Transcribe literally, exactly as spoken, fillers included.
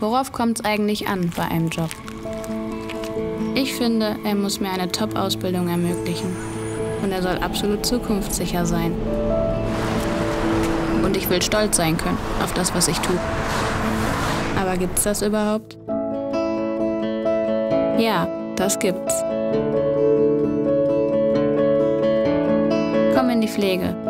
Worauf kommt es eigentlich an bei einem Job? Ich finde, er muss mir eine Top-Ausbildung ermöglichen. Und er soll absolut zukunftssicher sein. Und ich will stolz sein können auf das, was ich tue. Aber gibt's das überhaupt? Ja, das gibt's. Komm in die Pflege.